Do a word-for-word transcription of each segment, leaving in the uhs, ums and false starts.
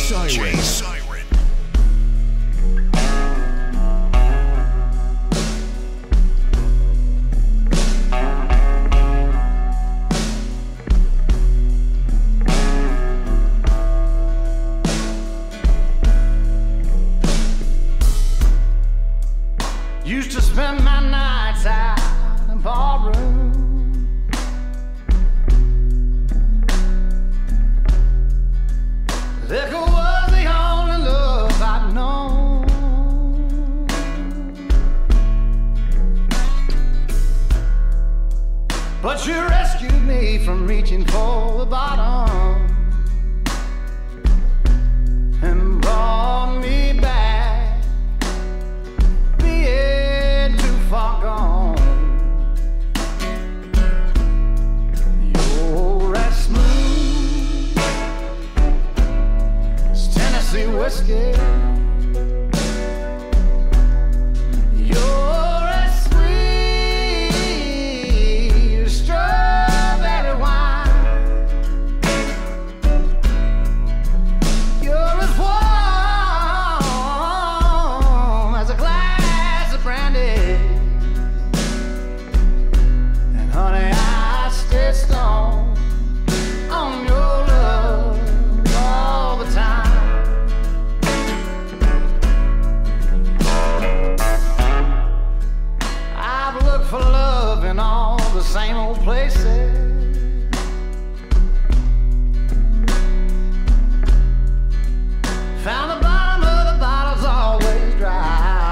Siren. Siren. Used to spend my nights out in a ballroom. Liquor was the only love I'd known. But you rescued me from reaching for the bottom and brought me back, being too far gone. You're as smooth Tennessee whiskey. You're as sweet as strawberry wine. You're as warm as a glass of brandy. And honey, I stay stoned on your love all the time. For love in all the same old places. Found the bottom of the bottle's always dry.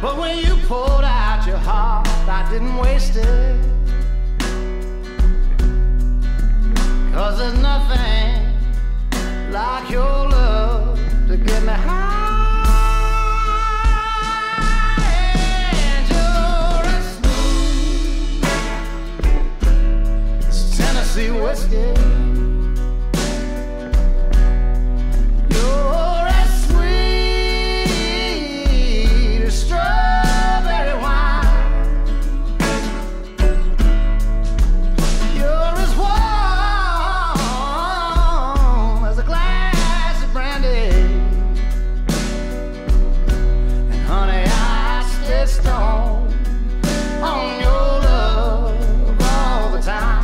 But when you poured out your heart, I didn't waste it, 'cause there's nothing like your love to get me high. And you're as smooth as Tennessee whiskey. You're as sweet as strawberry wine. You're as warm as a glass of brandy. Stone on your love all the time.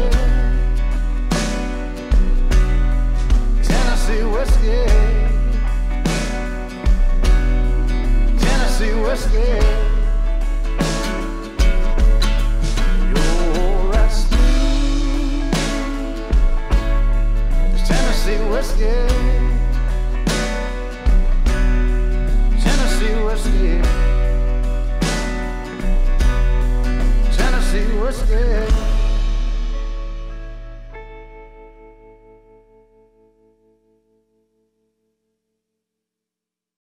Yeah.